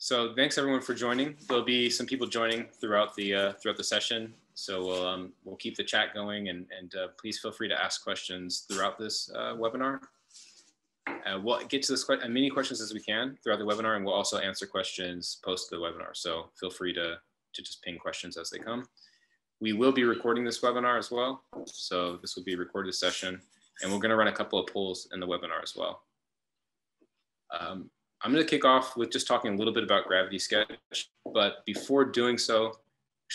So thanks everyone for joining. There'll be some people joining throughout the session. So we'll keep the chat going, and please feel free to ask questions throughout this webinar. We'll get to as many questions as we can throughout the webinar, and we'll also answer questions post the webinar. So feel free to just ping questions as they come. We will be recording this webinar as well. So this will be a recorded session, and we're gonna run a couple of polls in the webinar as well. I'm gonna kick off with just talking a little bit about Gravity Sketch, but before doing so,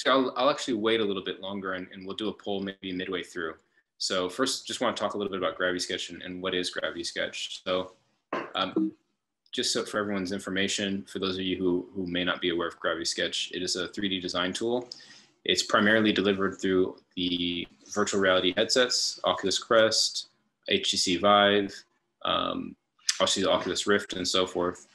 I'll actually wait a little bit longer, and we'll do a poll maybe midway through. So first, just want to talk a little bit about Gravity Sketch and what is Gravity Sketch. So just so for everyone's information, for those of you who may not be aware of Gravity Sketch, it is a 3D design tool. It's primarily delivered through the virtual reality headsets, Oculus Quest, HTC Vive, obviously the Oculus Rift and so forth.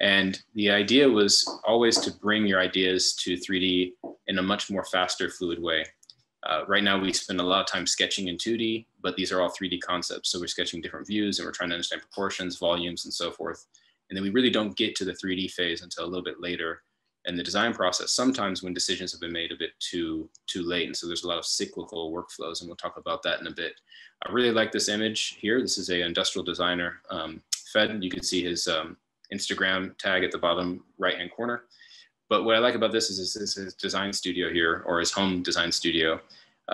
And the idea was always to bring your ideas to 3D in a much more faster, fluid way. Right now, we spend a lot of time sketching in 2D, but these are all 3D concepts. So we're sketching different views, and we're trying to understand proportions, volumes, and so forth. And then we really don't get to the 3D phase until a little bit later in the design process, sometimes when decisions have been made a bit too late. And so there's a lot of cyclical workflows, and we'll talk about that in a bit. I really like this image here. This is an industrial designer, Fed. You can see his Instagram tag at the bottom right-hand corner. But what I like about this is his design studio here, or his home design studio.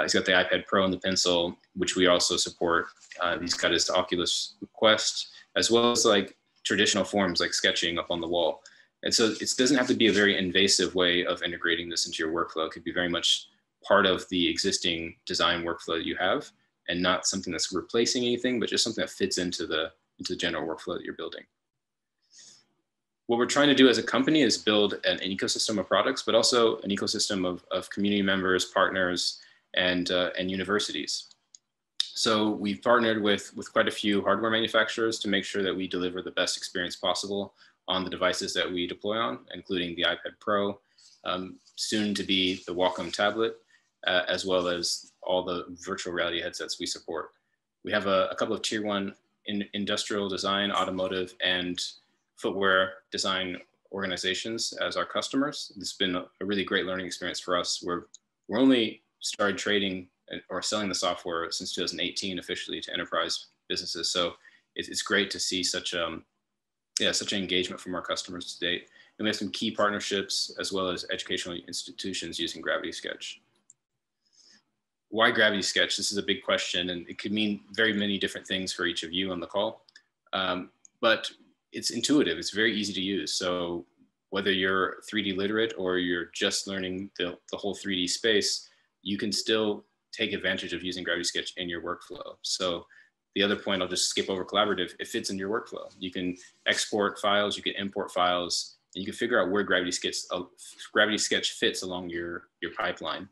He's got the iPad Pro and the pencil, which we also support. He's got his Oculus Quest, as well as like traditional forms like sketching up on the wall. And so it doesn't have to be a very invasive way of integrating this into your workflow. It could be very much part of the existing design workflow that you have, and not something that's replacing anything, but just something that fits into the general workflow that you're building. What we're trying to do as a company is build an ecosystem of products, but also an ecosystem of community members, partners, and universities. So we've partnered with quite a few hardware manufacturers to make sure that we deliver the best experience possible on the devices that we deploy on, including the iPad Pro, soon to be the Wacom tablet, as well as all the virtual reality headsets we support. We have a couple of tier 1 in industrial design, automotive, and footwear design organizations as our customers. It's been a really great learning experience for us. We're only started trading or selling the software since 2018 officially to enterprise businesses. So it's great to see such an engagement from our customers to date. And we have some key partnerships as well as educational institutions using Gravity Sketch. Why Gravity Sketch? This is a big question, and it could mean very many different things for each of you on the call. But it's intuitive, it's very easy to use. So whether you're 3D literate or you're just learning the whole 3D space, you can still take advantage of using Gravity Sketch in your workflow. So the other point, I'll just skip over collaborative, it fits in your workflow. You can export files, you can import files, and you can figure out where Gravity Sketch fits along your pipeline.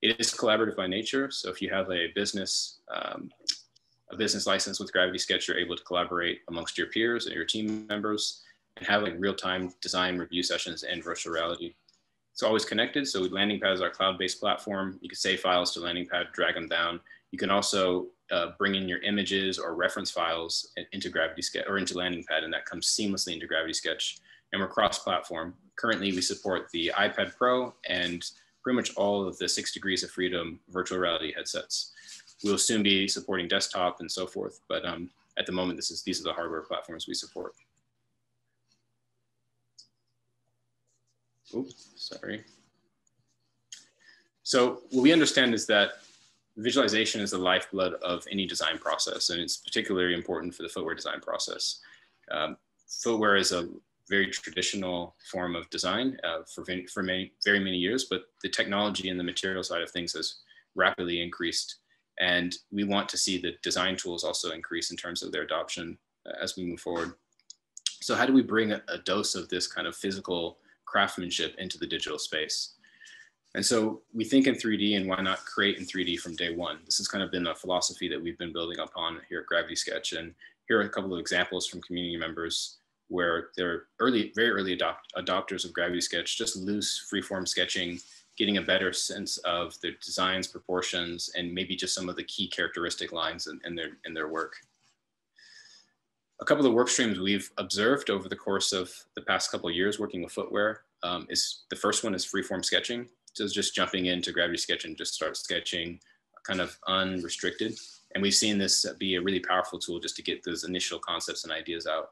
It is collaborative by nature. So if you have a business license with Gravity Sketch, you're able to collaborate amongst your peers and your team members and have like real-time design review sessions in virtual reality. It's always connected. So Landing Pad is our cloud-based platform. You can save files to Landing Pad, drag them down. You can also bring in your images or reference files into Gravity Sketch or into Landing Pad, and that comes seamlessly into Gravity Sketch. And we're cross-platform. Currently, we support the iPad Pro and pretty much all of the 6 degrees of freedom virtual reality headsets. We'll soon be supporting desktop and so forth, but at the moment, these are the hardware platforms we support. Oops, sorry. So what we understand is that visualization is the lifeblood of any design process, and it's particularly important for the footwear design process. Footwear is a very traditional form of design for very many years, but the technology and the material side of things has rapidly increased. And we want to see the design tools also increase in terms of their adoption as we move forward. So how do we bring a dose of this kind of physical craftsmanship into the digital space? And so we think in 3D, and why not create in 3D from day one? This has kind of been a philosophy that we've been building upon here at Gravity Sketch. And here are a couple of examples from community members where they're very early adopters of Gravity Sketch, just loose freeform sketching, getting a better sense of their designs, proportions, and maybe just some of the key characteristic lines in their work. a couple of the work streams we've observed over the course of the past couple of years working with footwear is the first one is freeform sketching. So it's just jumping into Gravity Sketch and just start sketching kind of unrestricted. And we've seen this be a really powerful tool just to get those initial concepts and ideas out.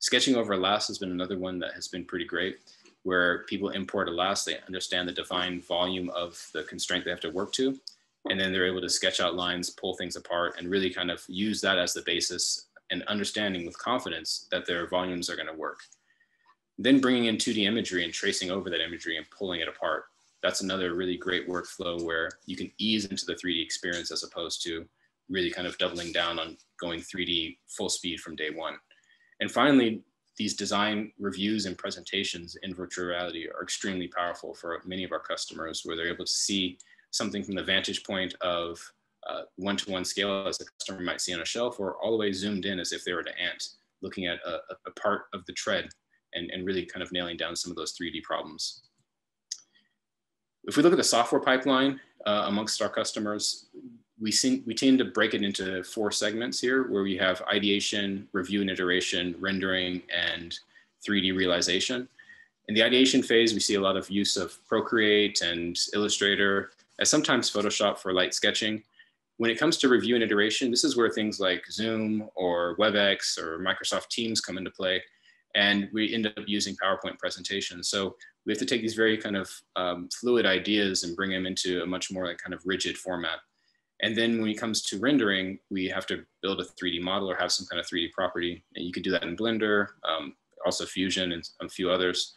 Sketching over Alias has been another one that has been pretty great, where people import Alias, they understand the defined volume of the constraint they have to work to. And then they're able to sketch out lines, pull things apart, and really kind of use that as the basis and understanding with confidence that their volumes are going to work. Then bringing in 2D imagery and tracing over that imagery and pulling it apart. That's another really great workflow where you can ease into the 3D experience as opposed to really kind of doubling down on going 3D full speed from day one. And finally, these design reviews and presentations in virtual reality are extremely powerful for many of our customers, where they're able to see something from the vantage point of one-to-one scale as a customer might see on a shelf, or all the way zoomed in as if they were an ant looking at a part of the tread and really kind of nailing down some of those 3D problems. If we look at the software pipeline amongst our customers, we tend to break it into 4 segments here, where we have ideation, review and iteration, rendering, and 3D realization. In the ideation phase, we see a lot of use of Procreate and Illustrator, and sometimes Photoshop for light sketching. When it comes to review and iteration, this is where things like Zoom or WebEx or Microsoft Teams come into play, and we end up using PowerPoint presentations. So we have to take these very kind of fluid ideas and bring them into a much more like kind of rigid format. And then when it comes to rendering, we have to build a 3D model or have some kind of 3D property. And you can do that in Blender, also Fusion and a few others.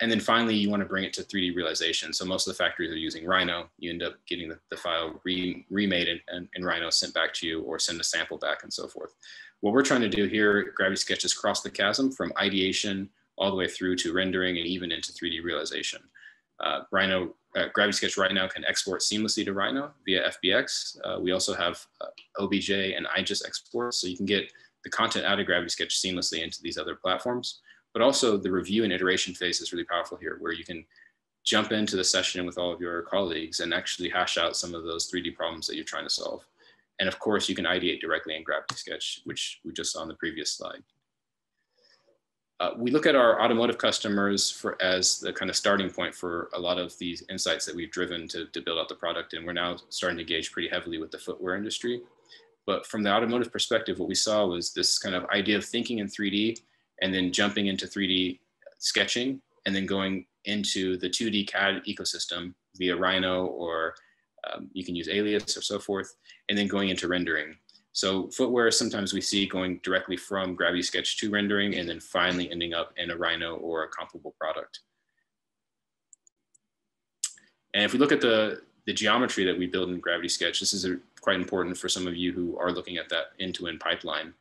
And then finally, you want to bring it to 3D realization. So most of the factories are using Rhino. You end up getting the file remade and Rhino sent back to you, or send a sample back and so forth. What we're trying to do here at Gravity Sketch is cross the chasm from ideation all the way through to rendering and even into 3D realization. Gravity Sketch right now can export seamlessly to Rhino via FBX. We also have OBJ and IGES exports, so you can get the content out of Gravity Sketch seamlessly into these other platforms. But also the review and iteration phase is really powerful here, where you can jump into the session with all of your colleagues and actually hash out some of those 3D problems that you're trying to solve. And of course, you can ideate directly in Gravity Sketch, which we just saw on the previous slide. We look at our automotive customers as the kind of starting point for a lot of these insights that we've driven to build out the product. And we're now starting to engage pretty heavily with the footwear industry. But from the automotive perspective, what we saw was this kind of idea of thinking in 3D and then jumping into 3D sketching, and then going into the 2D CAD ecosystem via Rhino, or you can use Alias or so forth, and then going into rendering. So footwear, sometimes we see going directly from Gravity Sketch to rendering, and then finally ending up in a Rhino or a comparable product. And if we look at the geometry that we build in Gravity Sketch, this is quite important for some of you who are looking at that end-to-end pipeline.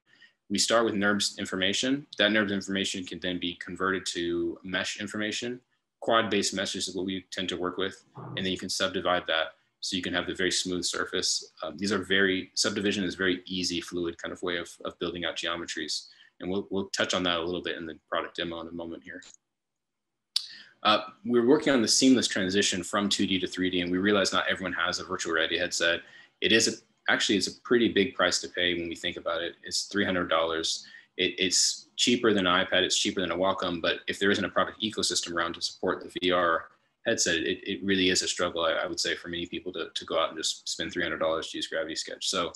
We start with NURBS information. That NURBS information can then be converted to mesh information. Quad-based meshes is what we tend to work with. And then you can subdivide that so you can have the very smooth surface. Subdivision is very easy, fluid kind of way of building out geometries. And we'll touch on that a little bit in the product demo in a moment here. We're working on the seamless transition from 2D to 3D, and we realize not everyone has a virtual reality headset. Actually, it's a pretty big price to pay when we think about it. It's $300. It's cheaper than an iPad. It's cheaper than a Wacom. But if there isn't a product ecosystem around to support the VR headset, it really is a struggle, I would say, for many people to go out and just spend $300 to use Gravity Sketch. So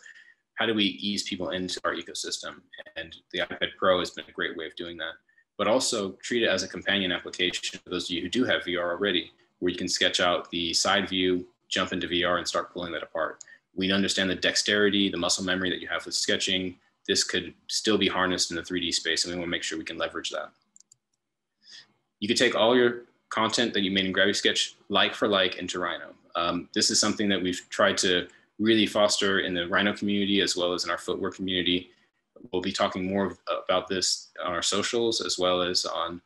how do we ease people into our ecosystem? And the iPad Pro has been a great way of doing that. But also treat it as a companion application for those of you who do have VR already, where you can sketch out the side view, jump into VR, and start pulling that apart. We understand the dexterity, the muscle memory that you have with sketching. This could still be harnessed in the 3D space, and we want to make sure we can leverage that. You can take all your content that you made in Gravity Sketch, like for like, into Rhino. This is something that we've tried to really foster in the Rhino community as well as in our footwear community. We'll be talking more about this on our socials, as well as on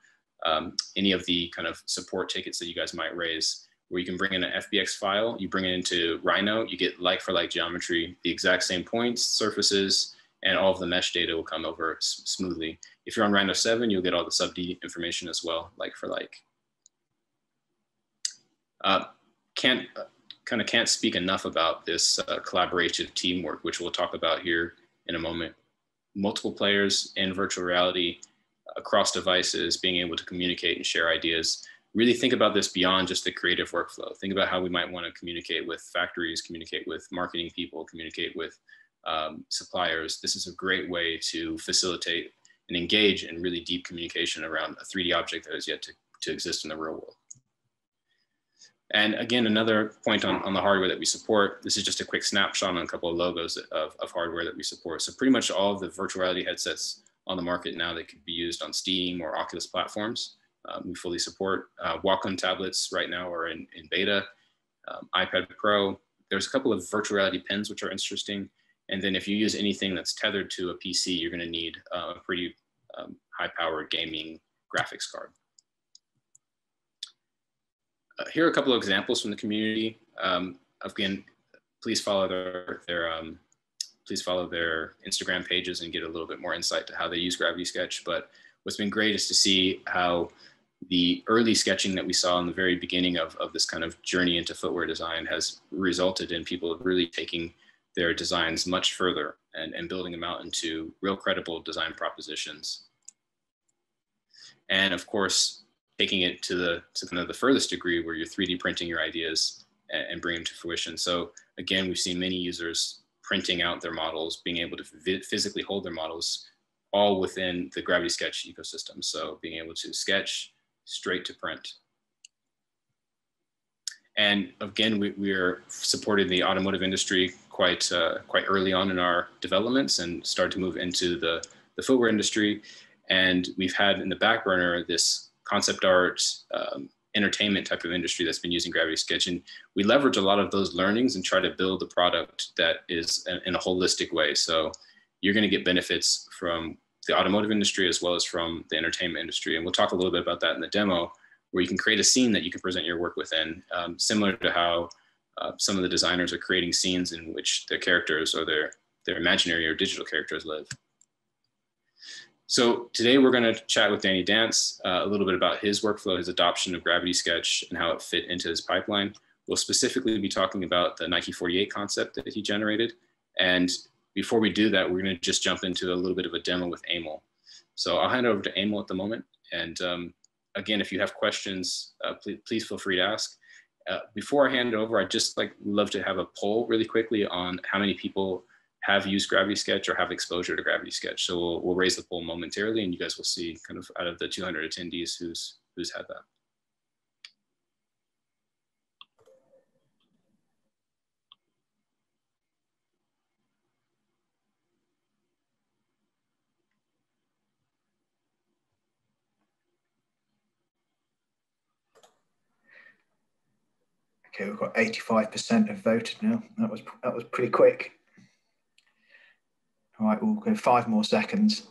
any of the kind of support tickets that you guys might raise, where you can bring in an FBX file, you bring it into Rhino, you get like for like geometry, the exact same points, surfaces, and all of the mesh data will come over smoothly. If you're on Rhino 7, you'll get all the sub-D information as well, like for like. Can't speak enough about this collaborative teamwork, which we'll talk about here in a moment. multiple players in virtual reality across devices, being able to communicate and share ideas. Really think about this beyond just the creative workflow. Think about how we might want to communicate with factories, communicate with marketing people, communicate with suppliers. This is a great way to facilitate and engage in really deep communication around a 3D object that is yet to exist in the real world. And again, another point on the hardware that we support, this is just a quick snapshot on a couple of logos of hardware that we support. So pretty much all of the virtual reality headsets on the market now that could be used on Steam or Oculus platforms, we fully support. Wacom tablets right now are in beta, iPad Pro. There's a couple of virtual reality pins which are interesting. And then if you use anything that's tethered to a PC, you're gonna need a pretty high-powered gaming graphics card. Here are a couple of examples from the community. Again, please follow their Instagram pages and get a little bit more insight to how they use Gravity Sketch. But what's been great is to see how the early sketching that we saw in the very beginning of this kind of journey into footwear design has resulted in people really taking their designs much further and building them out into real credible design propositions. And of course, taking it to kind of the furthest degree where you're 3D printing your ideas and bringing them to fruition. So again, we've seen many users printing out their models, being able to physically hold their models, all within the Gravity Sketch ecosystem. So being able to sketch straight to print. And again, we are supporting the automotive industry quite early on in our developments and started to move into the footwear industry. And we've had in the back burner this concept art, entertainment type of industry that's been using Gravity Sketch. And we leverage a lot of those learnings and try to build a product that is in a holistic way. So you're gonna get benefits from the automotive industry as well as from the entertainment industry. And we'll talk a little bit about that in the demo, where you can create a scene that you can present your work within, similar to how some of the designers are creating scenes in which their characters or their imaginary or digital characters live. So today we're gonna chat with Danny Dance a little bit about his workflow, his adoption of Gravity Sketch and how it fit into his pipeline. We'll specifically be talking about the Nike 48 concept that he generated. And before we do that, we're gonna just jump into a little bit of a demo with Emil. So I'll hand over to Emil at the moment. And again, if you have questions, please feel free to ask. Before I hand it over, I'd just love to have a poll really quickly on how many people have used Gravity Sketch or have exposure to Gravity Sketch. So we'll raise the poll momentarily and you guys will see kind of out of the 200 attendees who's had that. Okay, we've got 85% have voted now. That was pretty quick. All right, we'll go 5 more seconds.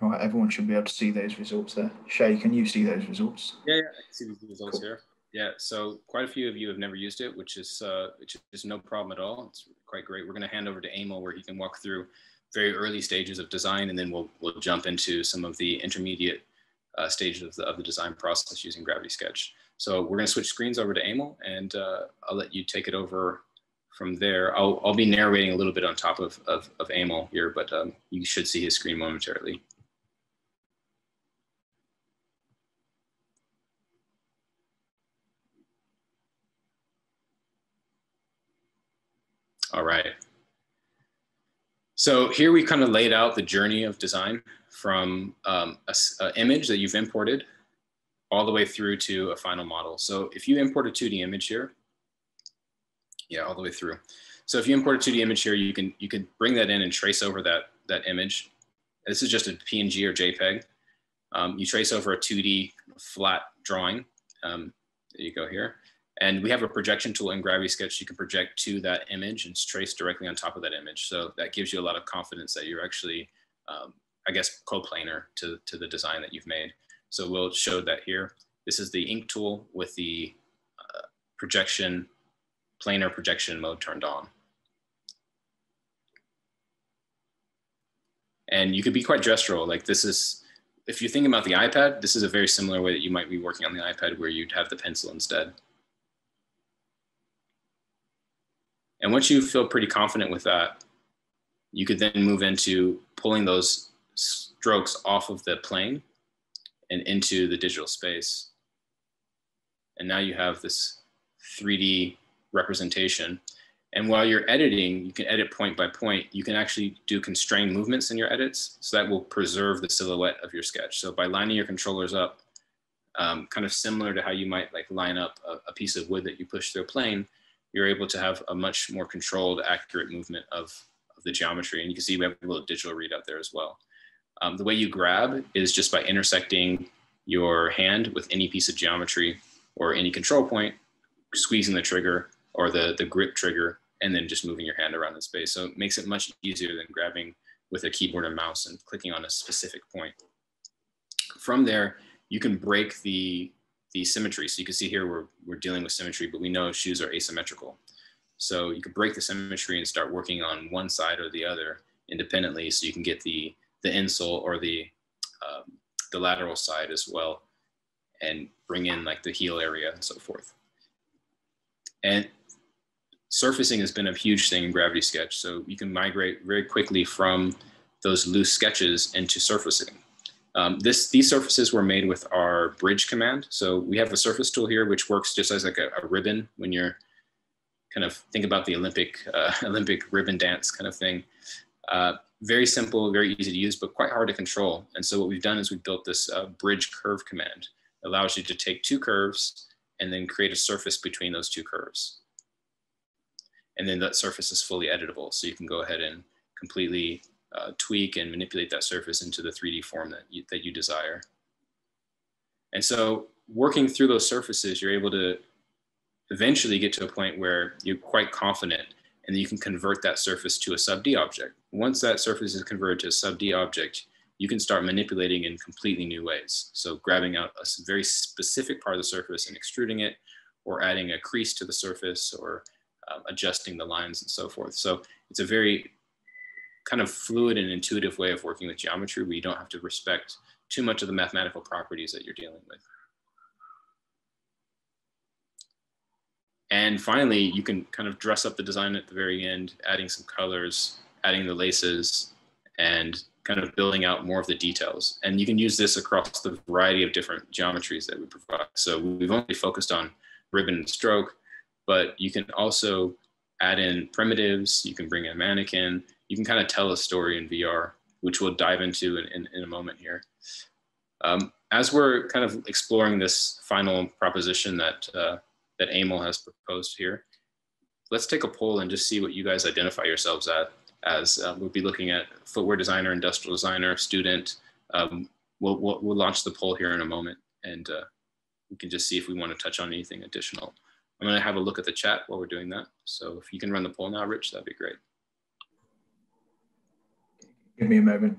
All right, everyone should be able to see those results there. Shay, can you see those results? Yeah, I can see the results here. Yeah, so quite a few of you have never used it, which is no problem at all. It's quite great. We're going to hand over to Emil where he can walk through very early stages of design, and then we'll jump into some of the intermediate stages of the design process using Gravity Sketch. So we're gonna switch screens over to Emil, and I'll let you take it over from there. I'll be narrating a little bit on top of Emil here, but you should see his screen momentarily. All right. So here we kind of laid out the journey of design from an image that you've imported all the way through to a final model. So if you import a 2D image here, yeah, all the way through. So if you import a 2D image here, you can bring that in and trace over that image. This is just a PNG or JPEG. You trace over a 2D flat drawing. There you go here. And we have a projection tool in Gravity Sketch. You can project to that image and trace directly on top of that image. So that gives you a lot of confidence that you're actually, I guess, coplanar to the design that you've made. So we'll show that here. This is the ink tool with the planar projection mode turned on. And you could be quite gestural. Like this is, if you think about the iPad, this is a very similar way that you might be working on the iPad where you'd have the pencil instead. And once you feel pretty confident with that, you could then move into pulling those strokes off of the plane and into the digital space. And now you have this 3D representation. And while you're editing, you can edit point by point. You can actually do constrained movements in your edits. So that will preserve the silhouette of your sketch. So by lining your controllers up, kind of similar to how you might like line up a piece of wood that you push through a plane, you're able to have a much more controlled, accurate movement of the geometry. And you can see we have a little digital readout there as well. The way you grab is just by intersecting your hand with any piece of geometry or any control point, squeezing the trigger or the grip trigger, and then just moving your hand around in space. So it makes it much easier than grabbing with a keyboard and mouse and clicking on a specific point. From there, you can break the symmetry. So you can see here we're dealing with symmetry, but we know shoes are asymmetrical. So you can break the symmetry and start working on one side or the other independently, so you can get the insole or the lateral side as well, and bring in like the heel area and so forth. And surfacing has been a huge thing in Gravity Sketch. So you can migrate very quickly from those loose sketches into surfacing. These surfaces were made with our bridge command. So we have a surface tool here, which works just as like a ribbon when you're kind of think about the Olympic ribbon dance kind of thing. Very simple, very easy to use, but quite hard to control. And so what we've done is we've built this bridge curve command. It allows you to take two curves and then create a surface between those two curves. And then that surface is fully editable. So you can go ahead and completely tweak and manipulate that surface into the 3D form that you desire. And so working through those surfaces, you're able to eventually get to a point where you're quite confident, and you can convert that surface to a sub-D object. Once that surface is converted to a sub-D object, you can start manipulating in completely new ways. So grabbing out a very specific part of the surface and extruding it, or adding a crease to the surface, or adjusting the lines and so forth. So it's a very kind of fluid and intuitive way of working with geometry, where you don't have to respect too much of the mathematical properties that you're dealing with. And finally, you can kind of dress up the design at the very end, adding some colors, adding the laces, and kind of building out more of the details. And you can use this across the variety of different geometries that we provide. So we've only focused on ribbon and stroke, but you can also add in primitives, you can bring in a mannequin, you can kind of tell a story in VR, which we'll dive into in a moment here. As we're kind of exploring this final proposition that Emil has proposed here, let's take a poll and just see what you guys identify yourselves as. We'll be looking at footwear designer, industrial designer, student. We'll launch the poll here in a moment, and we can just see if we want to touch on anything additional. I'm going to have a look at the chat while we're doing that. So if you can run the poll now, Rich, that'd be great. Give me a moment.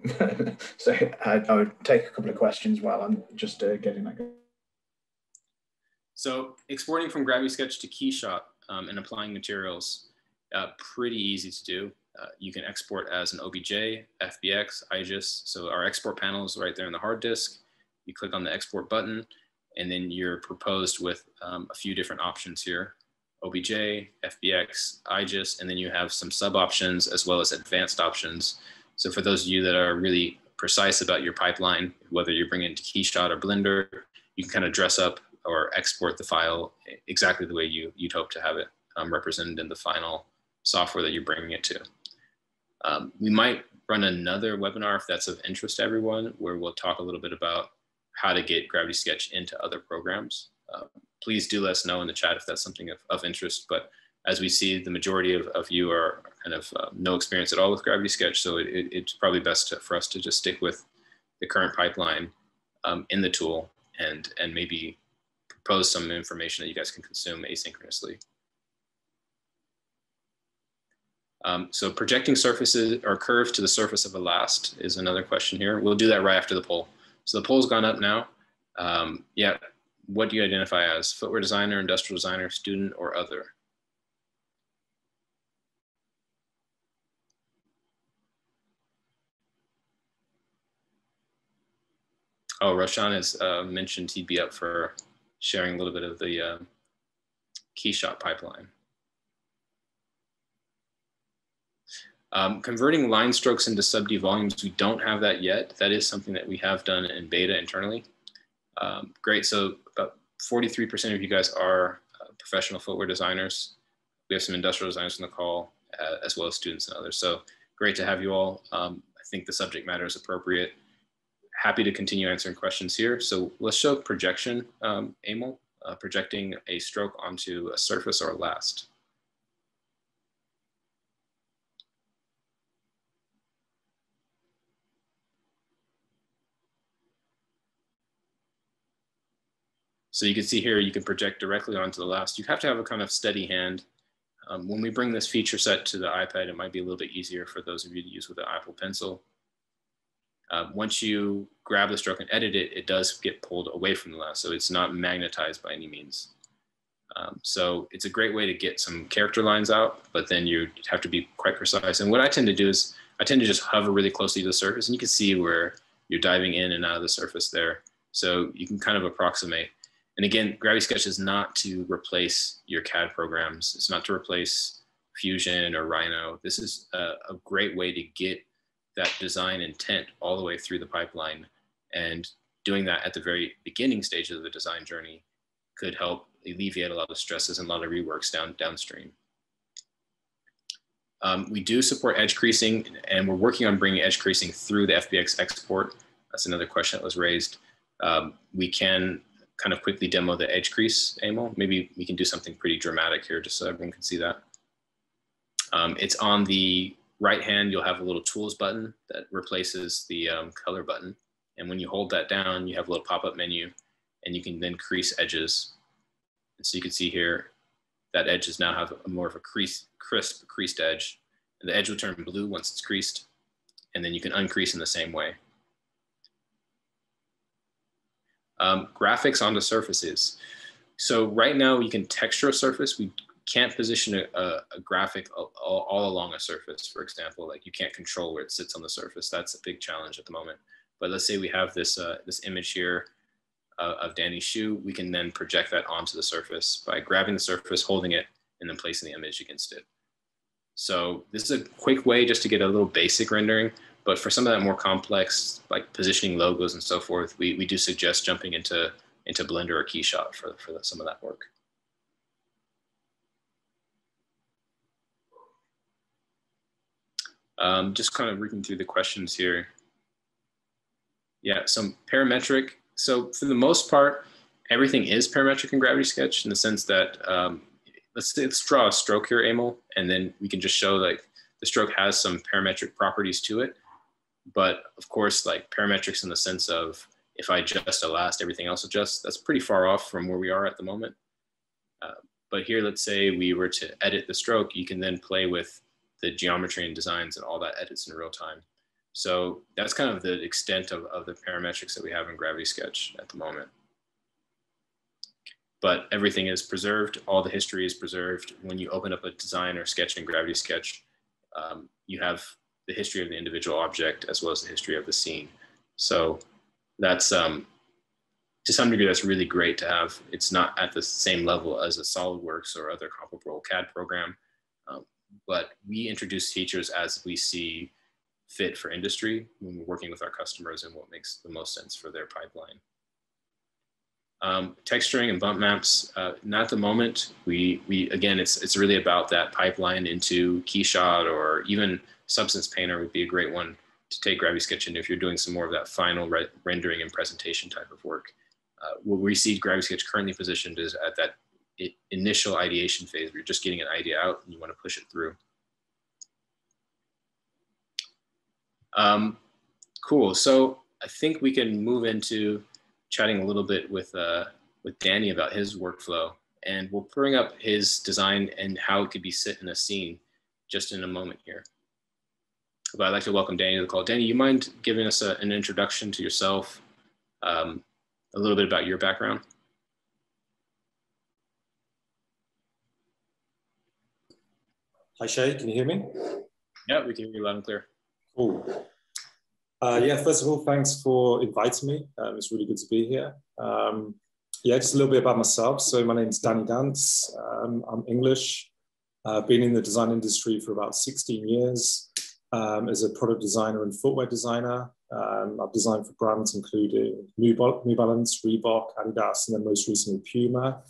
So I would take a couple of questions while I'm just getting that going. So exporting from Gravity Sketch to KeyShot and applying materials, pretty easy to do. You can export as an OBJ, FBX, IGES. So our export panel is right there in the hard disk. You click on the export button, and then you're proposed with a few different options here: OBJ, FBX, IGES, and then you have some sub options as well as advanced options. So for those of you that are really precise about your pipeline, whether you're bringing it to KeyShot or Blender, you can kind of dress up or export the file exactly the way you'd hope to have it represented in the final software that you're bringing it to. We might run another webinar, if that's of interest to everyone, where we'll talk a little bit about how to get Gravity Sketch into other programs. Please do let us know in the chat if that's something of interest, but as we see, the majority of you are kind of no experience at all with Gravity Sketch, so it's probably best for us to just stick with the current pipeline in the tool and maybe propose some information that you guys can consume asynchronously. So projecting surfaces or curves to the surface of a last is another question here. We'll do that right after the poll. So the poll's gone up now. Yeah, what do you identify as? Footwear designer, industrial designer, student, or other? Oh, Roshan has mentioned he'd be up for sharing a little bit of the KeyShot pipeline. Converting line strokes into sub-D volumes, we don't have that yet. That is something that we have done in beta internally. Great, so about 43% of you guys are professional footwear designers. We have some industrial designers on the call, as well as students and others. So great to have you all. I think the subject matter is appropriate. Happy to continue answering questions here. So let's show projection, Emil, projecting a stroke onto a surface or a last. So you can see here, you can project directly onto the last. You have to have a kind of steady hand. When we bring this feature set to the iPad, it might be a little bit easier for those of you to use with an Apple Pencil. Once you grab the stroke and edit it, it does get pulled away from the last. So it's not magnetized by any means. So it's a great way to get some character lines out, but then you have to be quite precise. And what I tend to do is I tend to just hover really closely to the surface, and you can see where you're diving in and out of the surface there. So you can kind of approximate. And again, Gravity Sketch is not to replace your CAD programs. It's not to replace Fusion or Rhino. This is a great way to get that design intent all the way through the pipeline. And doing that at the very beginning stages of the design journey could help alleviate a lot of stresses and a lot of reworks downstream. We do support edge creasing, and we're working on bringing edge creasing through the FBX export. That's another question that was raised. We can kind of quickly demo the edge crease, Emil. Maybe we can do something pretty dramatic here just so everyone can see that. It's on the right hand, you'll have a little tools button that replaces the color button. And when you hold that down, you have a little pop-up menu and you can then crease edges. And so you can see here that edges now have a more of a crisp creased edge. And the edge will turn blue once it's creased. And then you can uncrease in the same way. Graphics onto surfaces. So right now you can texture a surface. We can't position a graphic all along a surface, for example. Like you can't control where it sits on the surface. That's a big challenge at the moment. But let's say we have this, this image here of Danny's shoe. We can then project that onto the surface by grabbing the surface, holding it, and then placing the image against it. So this is a quick way just to get a little basic rendering. But for some of that more complex, like positioning logos and so forth, we do suggest jumping into Blender or KeyShot for some of that work. Just kind of reading through the questions here. Yeah, some parametric. So for the most part, everything is parametric in Gravity Sketch in the sense that, let's draw a stroke here, Emil, and then we can just show like the stroke has some parametric properties to it. But of course, like parametrics in the sense of if I adjust a last, everything else adjusts, that's pretty far off from where we are at the moment. But here, let's say we were to edit the stroke, you can then play with the geometry and designs and all that edits in real time. So that's kind of the extent of the parametrics that we have in Gravity Sketch at the moment. But everything is preserved, all the history is preserved. When you open up a design or sketch in Gravity Sketch, you have the history of the individual object as well as the history of the scene. So that's, to some degree, that's really great to have. It's not at the same level as a SOLIDWORKS or other comparable CAD program, but we introduce features as we see fit for industry when we're working with our customers and what makes the most sense for their pipeline. Texturing and bump maps, not at the moment. We again, it's really about that pipeline into KeyShot, or even Substance Painter would be a great one to take Gravity Sketch into if you're doing some more of that final rendering and presentation type of work. Where we see Gravity Sketch currently positioned is at that initial ideation phase where you're just getting an idea out and you want to push it through. Cool, so I think we can move into chatting a little bit with Danny about his workflow, and we'll bring up his design and how it could be set in a scene just in a moment here. But I'd like to welcome Danny to the call. Danny, you mind giving us an introduction to yourself, a little bit about your background? Hi, Shay, can you hear me? Yeah, we can hear you loud and clear. Cool. Yeah, first of all, thanks for inviting me. It's really good to be here. Yeah, just a little bit about myself. So my name is Danny Dance. I'm English. I've been in the design industry for about 16 years. as a product designer and footwear designer. I've designed for brands including New Balance, Reebok, Adidas, and then most recently Puma.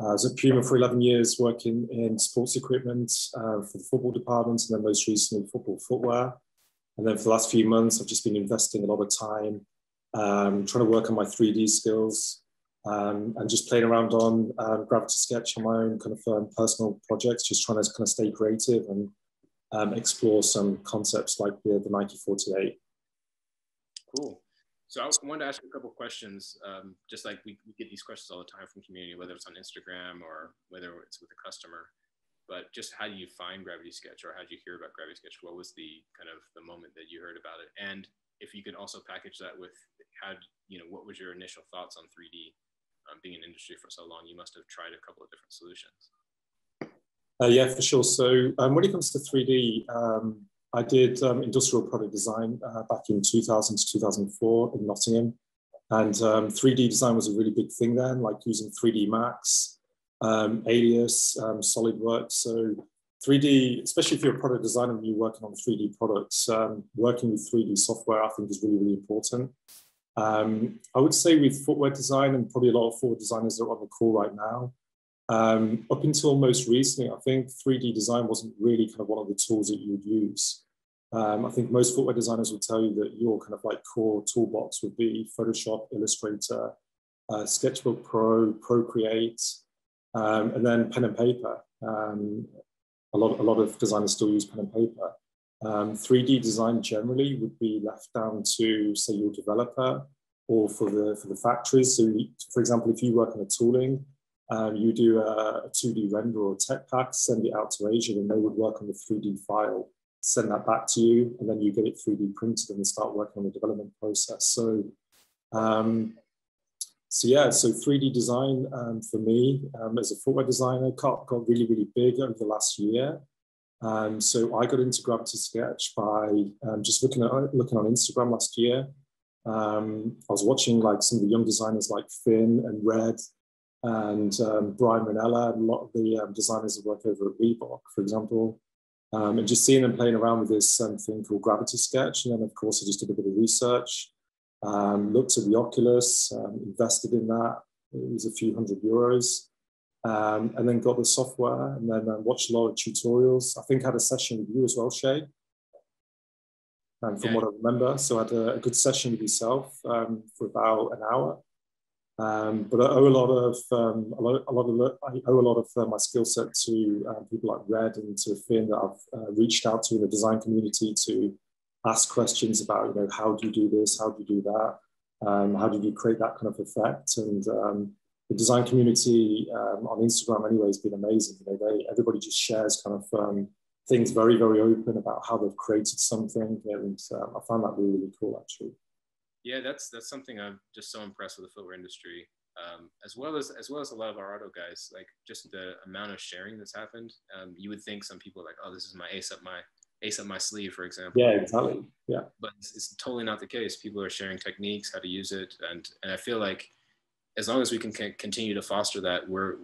I was at Puma for 11 years working in sports equipment for the football department, and then most recently football footwear. And then for the last few months, I've just been investing a lot of time trying to work on my 3D skills and just playing around on Gravity Sketch on my own kind of personal projects, just trying to kind of stay creative and explore some concepts like the Nike 48. Cool. So I wanted to ask you a couple of questions, just like we get these questions all the time from community, whether it's on Instagram or whether it's with a customer, but just how do you find Gravity Sketch, or how did you hear about Gravity Sketch? What was the kind of the moment that you heard about it? And if you could also package that with how, you know, what was your initial thoughts on 3D? Being in the industry for so long, you must have tried a couple of different solutions. Yeah, for sure. So when it comes to 3D, I did industrial product design back in 2000 to 2004 in Nottingham. And 3D design was a really big thing then, like using 3D Max, Alias, SOLIDWORKS. So 3D, especially if you're a product designer and you're working on 3D products, working with 3D software, I think is really, really important. I would say with footwear design, and probably a lot of footwear designers that are on the call right now, up until most recently, I think 3D design wasn't really kind of one of the tools that you would use. I think most footwear designers would tell you that your kind of like core toolbox would be Photoshop, Illustrator, Sketchbook Pro, Procreate, and then pen and paper. A lot of designers still use pen and paper. 3D design generally would be left down to, say, your developer or for the factories. So, for example, if you work on a tooling, you do a 2D render or a tech pack, send it out to Asia, and they would work on the 3D file, send that back to you, and then you get it 3D printed and start working on the development process. So, yeah, so 3D design for me as a footwear designer got really, really big over the last year. So I got into Gravity Sketch by just looking on Instagram last year. I was watching like some of the young designers like Finn and Red, and Brian Ranella, and a lot of the designers that work over at Reebok, for example, and just seeing them playing around with this thing called Gravity Sketch. And then, of course, I just did a bit of research, looked at the Oculus, invested in that. It was a few €100, and then got the software, and then watched a lot of tutorials. I think I had a session with you as well, Shay, from what I remember. So I had a good session with yourself for about an hour. But I owe a lot of my skill set to people like Red and to Finn that I've reached out to in the design community to ask questions about, you know, how do you do this, how do you do that, how did you create that kind of effect? And the design community on Instagram anyway has been amazing. You know, everybody just shares kind of things very, very open about how they've created something, and I found that really, really cool actually. Yeah, that's something I'm just so impressed with the footwear industry, as well as a lot of our auto guys. Like just the amount of sharing that's happened. You would think some people are like, oh, this is my ace up my sleeve, for example. Yeah, exactly. Yeah, but it's totally not the case. People are sharing techniques, how to use it, and I feel like as long as we can continue to foster that, we're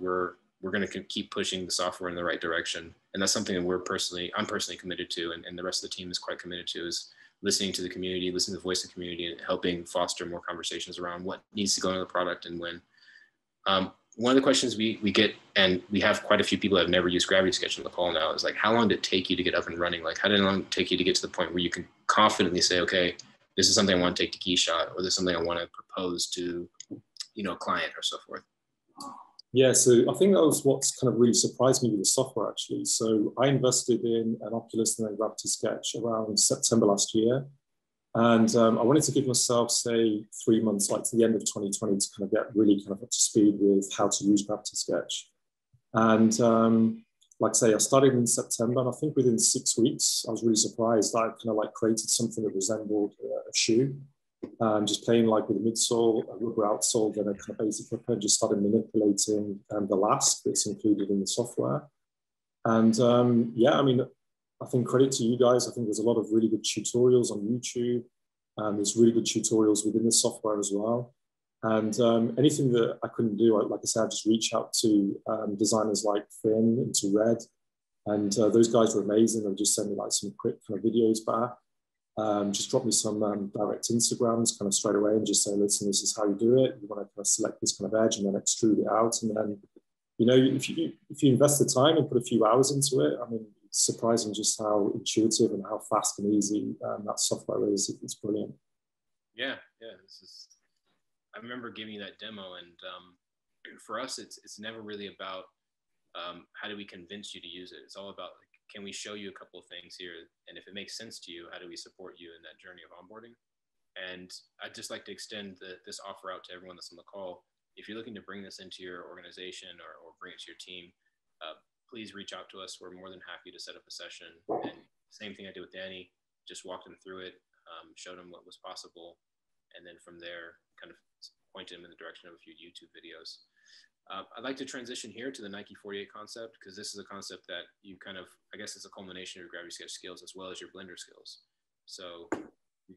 going to keep pushing the software in the right direction, and that's something that I'm personally committed to, and the rest of the team is quite committed to is listening to the community, listening to the voice of the community, and helping foster more conversations around what needs to go into the product and when. One of the questions we get, and we have quite a few people that have never used Gravity Sketch on the call now, is like, how long did it take you to get up and running? Like, how long did it take you to get to the point where you can confidently say, okay, this is something I want to take to KeyShot, or this is something I want to propose to, you know, a client or so forth? Yeah, so I think that was what's kind of really surprised me with the software, actually. So I invested in an Oculus and then Gravity Sketch around September last year. And I wanted to give myself, say, 3 months, like to the end of 2020, to kind of get really kind of up to speed with how to use Gravity Sketch. And like I say, I started in September, and I think within 6 weeks, I was really surprised that I kind of like created something that resembled a shoe. Just playing like with a midsole, a rubber outsole, then a kind of basic rubber, and just started manipulating the last that's included in the software. And yeah, I mean, I think credit to you guys. I think there's a lot of really good tutorials on YouTube. There's really good tutorials within the software as well. And anything that I couldn't do, like I said, I just reach out to designers like Finn and to Red. And those guys were amazing. They would just send me like some quick videos back, just drop me some direct Instagrams kind of straight away and just say, listen, this is how you do it. You want to kind of select this kind of edge and then extrude it out. And then, you know, if you invest the time and put a few hours into it, I mean, it's surprising just how intuitive and how fast and easy that software is. It's brilliant. Yeah, yeah. This is, I remember giving you that demo, and for us, it's never really about how do we convince you to use it. It's all about, like, can we show you a couple of things here, and if it makes sense to you, how do we support you in that journey of onboarding? And I'd just like to extend this offer out to everyone that's on the call. If you're looking to bring this into your organization or bring it to your team, please reach out to us. We're more than happy to set up a session. And same thing I did with Danny, just walked him through it, showed him what was possible. And then from there, kind of pointed him in the direction of a few YouTube videos. I'd like to transition here to the Nike 48 concept, because this is a concept that you kind of, I guess it's a culmination of your Gravity Sketch skills as well as your Blender skills. So it'd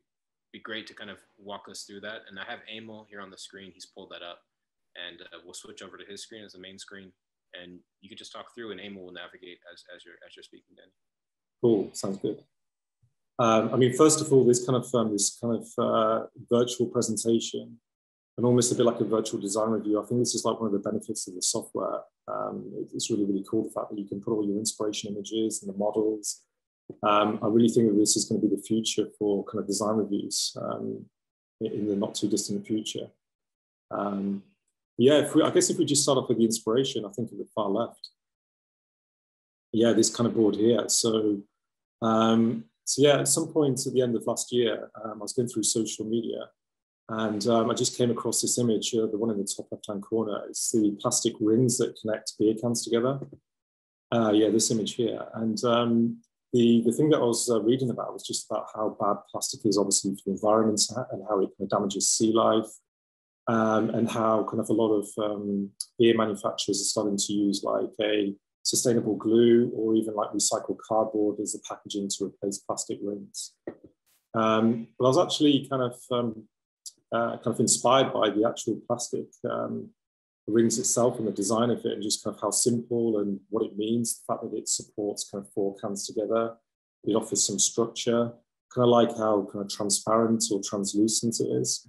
be great to kind of walk us through that. And I have Emil here on the screen. He's pulled that up, and we'll switch over to his screen as the main screen. And you can just talk through, and Emil will navigate as you're speaking, Danny. Cool, sounds good. I mean, first of all, this kind of virtual presentation, and almost a bit like a virtual design review. I think this is like one of the benefits of the software. It's really, really cool, the fact that you can put all your inspiration images and the models. I really think that this is going to be the future for kind of design reviews in the not too distant future. Yeah, I guess if we just start off with the inspiration, I think at the far left. Yeah, this kind of board here. So, yeah, at some point at the end of last year, I was going through social media, and I just came across this image, the one in the top left-hand corner. It's the plastic rings that connect beer cans together. Yeah, this image here. And the thing that I was reading about was just about how bad plastic is, obviously, for the environment, and how it kind of damages sea life. And how kind of a lot of beer manufacturers are starting to use like a sustainable glue or even like recycled cardboard as the packaging to replace plastic rings. But I was actually kind of inspired by the actual plastic rings itself and the design of it, and just kind of how simple and what it means. The fact that it supports kind of four cans together, it offers some structure, kind of like how kind of transparent or translucent it is.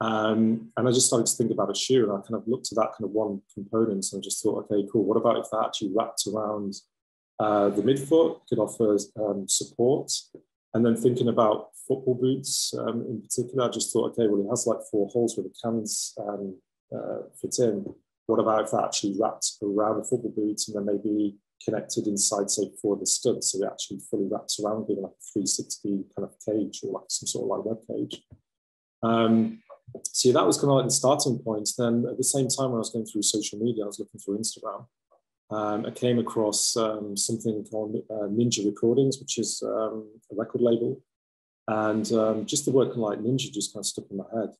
And I just started to think about a shoe, and I kind of looked at that kind of one component, and I just thought, okay, cool, what about if that actually wrapped around the midfoot, could offer support? And then thinking about football boots in particular, I just thought, okay, well, it has like four holes where the cans fit in. What about if that actually wrapped around the football boots and then maybe connected inside, say, four of the studs, so it actually fully wraps around, being like a 360 kind of cage, or like some sort of like web cage. So that was kind of like the starting point. Then at the same time, when I was going through social media, I was looking through Instagram. I came across something called Ninja Recordings, which is a record label. And just the word like ninja just kind of stuck in my head.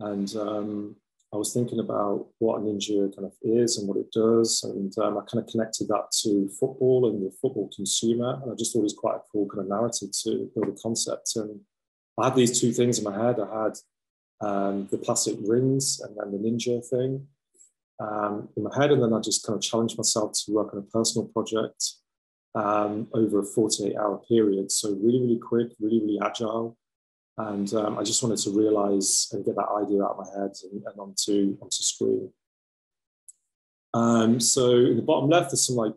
And I was thinking about what a ninja kind of is and what it does. And I kind of connected that to football and the football consumer. And I just thought it was quite a cool kind of narrative to build a concept. And I had these two things in my head. I had the plastic rings and then the ninja thing in my head, and then I just kind of challenged myself to work on a personal project over a 48-hour period. So really, really quick, really, really agile, and I just wanted to realize and get that idea out of my head and onto screen. So in the bottom left, there's some like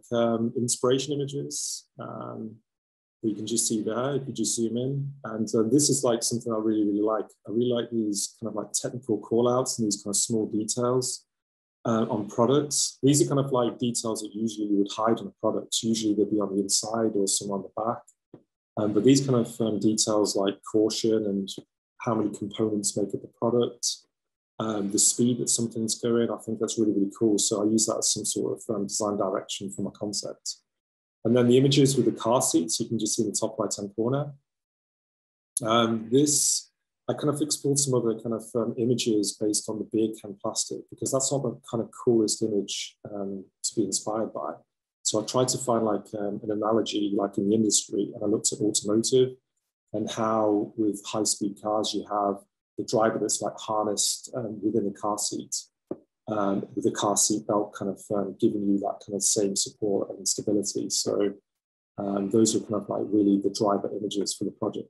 inspiration images. You can just see there if you just zoom in. And this is like something I really, really like. I really like these kind of like technical call-outs and these kind of small details on products. These are kind of like details that usually you would hide on a product. Usually they'd be on the inside or some on the back. But these kind of details like caution and how many components make up the product, the speed that something's going, I think that's really, really cool. So I use that as some sort of design direction for my concept. And then the images with the car seats, you can just see in the top right-hand corner. I kind of explored some other kind of images based on the beer can plastic, because that's not the kind of coolest image to be inspired by. So I tried to find like an analogy like in the industry, and I looked at automotive and how with high-speed cars, you have the driver that's like harnessed within the car seat. With the car seat belt kind of giving you that kind of same support and stability. So Those are kind of like really the driver images for the project.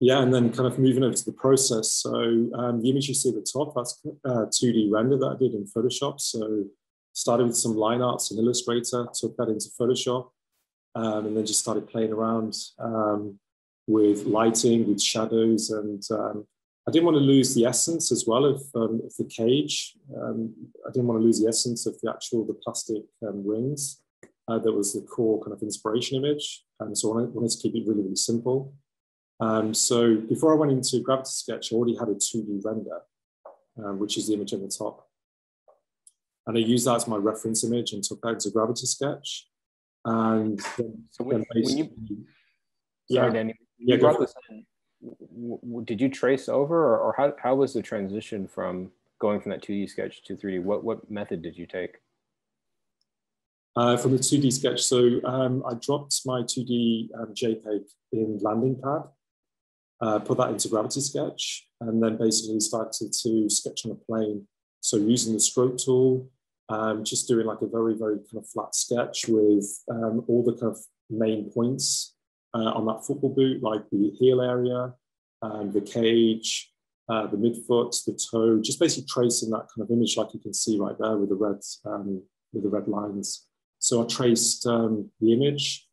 Yeah, and then kind of moving over to the process. So the image you see at the top, that's a 2D render that I did in Photoshop. So started with some line arts in Illustrator, took that into Photoshop, and then just started playing around with lighting, with shadows. And I didn't want to lose the essence as well of the cage. I didn't want to lose the essence of the plastic rings. That was the core kind of inspiration image. And so I wanted to keep it really, really simple. So before I went into Gravity Sketch, I already had a 2D render, which is the image on the top. And I used that as my reference image and took that into Gravity Sketch. And then, so when you brought this in, did you trace over, or how was the transition from going from that 2D sketch to 3D? What method did you take? From the 2D sketch, so I dropped my 2D JPEG in Landing Pad, put that into Gravity Sketch, and then basically started to sketch on a plane. So using the stroke tool, just doing like a very, very kind of flat sketch with all the kind of main points on that football boot, like the heel area, the cage, the midfoot, the toe, just basically tracing that kind of image like you can see right there with the red lines. So I traced the image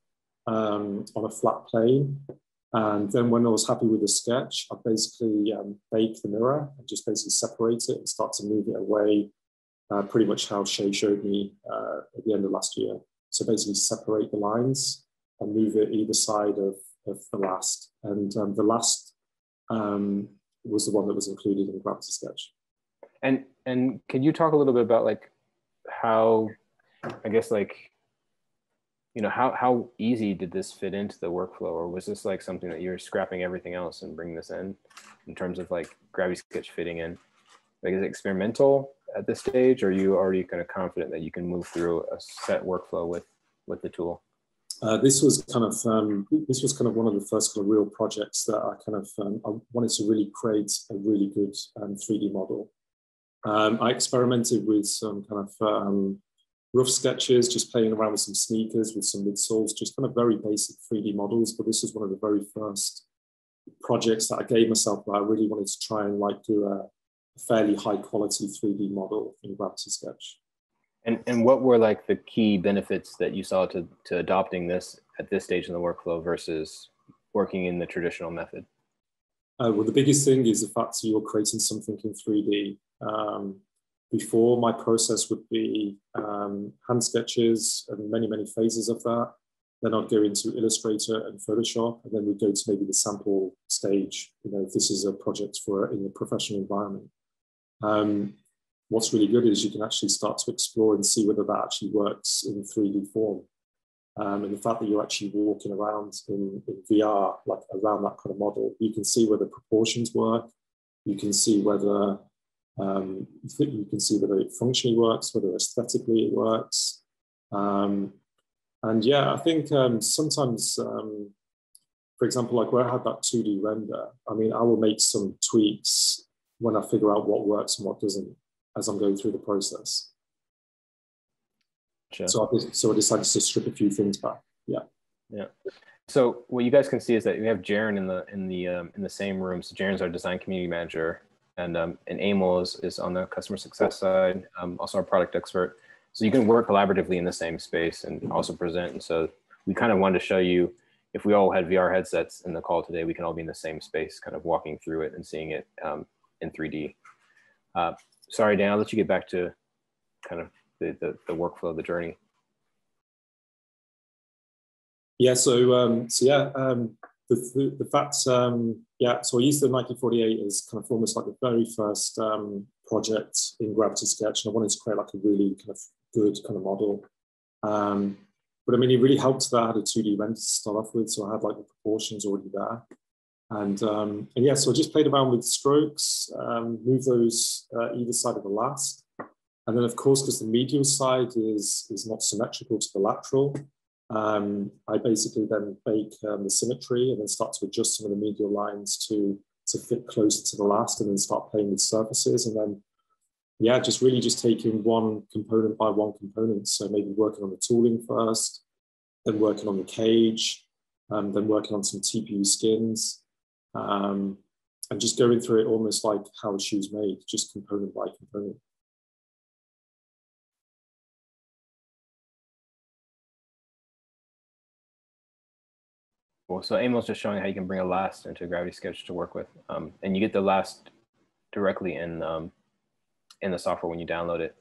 on a flat plane. And then when I was happy with the sketch, I basically baked the mirror and just basically separate it and start to move it away, pretty much how Shay showed me at the end of last year. So basically separate the lines and move it either side of the last. And the last was the one that was included in Gravity Sketch. And can you talk a little bit about like how, I guess, like, you know, how easy did this fit into the workflow, or was this like something that you're scrapping everything else and bringing this in terms of like Gravity Sketch fitting in? Like, is it experimental at this stage, or are you already kind of confident that you can move through a set workflow with the tool? This was kind of one of the first kind of real projects that I kind of I wanted to really create a really good 3D model. I experimented with some kind of rough sketches, just playing around with some sneakers, with some midsoles, just kind of very basic 3D models. But this was one of the very first projects that I gave myself where I really wanted to try and like do a fairly high quality 3D model in Gravity Sketch. And what were like the key benefits that you saw to adopting this at this stage in the workflow versus working in the traditional method? Well, the biggest thing is the fact that you're creating something in 3D. Before, my process would be hand sketches and many, many phases of that. Then I'd go into Illustrator and Photoshop, and then we'd go to maybe the sample stage, you know, if this is a project for in a professional environment. What's really good is you can actually start to explore and see whether that actually works in 3D form. And the fact that you're actually walking around in VR, like around that kind of model, you can see whether proportions work, you can see whether it functionally works, whether aesthetically it works. And yeah, I think sometimes, for example, like where I had that 2D render, I mean, I will make some tweaks when I figure out what works and what doesn't as I'm going through the process. Sure. So I decided to strip a few things back. Yeah. Yeah. So what you guys can see is that we have Jaron in the same room. So Jaron's our design community manager. And Emil is on the customer success side, also our product expert. So you can work collaboratively in the same space and also present. And so we kind of wanted to show you, if we all had VR headsets in the call today, we can all be in the same space, kind of walking through it and seeing it in 3D. Sorry, Dan, I'll let you get back to kind of the workflow, the journey. Yeah, so, so I used the Nike 48 as kind of almost like the very first project in Gravity Sketch, and I wanted to create like a really kind of good kind of model. But I mean, it really helped that I had a 2D render to start off with, so I had like the proportions already there. And yeah, so I just played around with strokes, moved those either side of the last. And then of course, because the medial side is not symmetrical to the lateral, I basically then bake the symmetry and then start to adjust some of the medial lines to fit closer to the last, and then start playing with surfaces. And then yeah, just really just taking one component by one component. So maybe working on the tooling first, then working on the cage, then working on some TPU skins, and just going through it almost like how a shoe's made, just component by component. Cool. So Emil's just showing how you can bring a last into Gravity Sketch to work with, and you get the last directly in the software when you download it.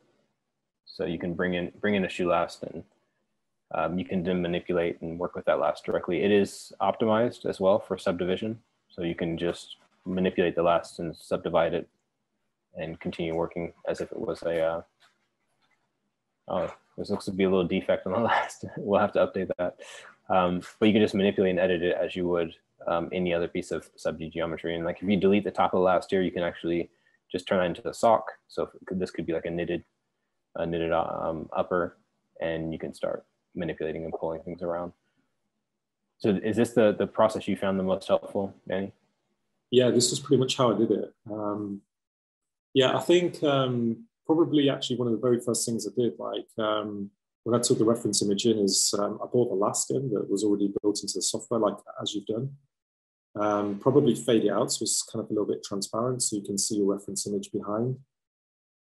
So you can bring in a shoe last, and you can then manipulate and work with that last directly. It is optimized as well for subdivision, so you can just manipulate the last and subdivide it, and continue working as if it was a. Oh, this looks to be a little defect on the last. We'll have to update that. But you can just manipulate and edit it as you would any other piece of sub-D geometry. And like if you delete the top of the last tier, you can actually just turn that into a sock. So this could be like a knitted upper, and you can start manipulating and pulling things around. So is this the process you found the most helpful, Danny? Yeah, this is pretty much how I did it. Yeah, I think probably actually one of the very first things I did, like, when I took the reference image in is I bought the last in that was already built into the software, like as you've done. Probably fade it out, so it's kind of a little bit transparent, so you can see your reference image behind.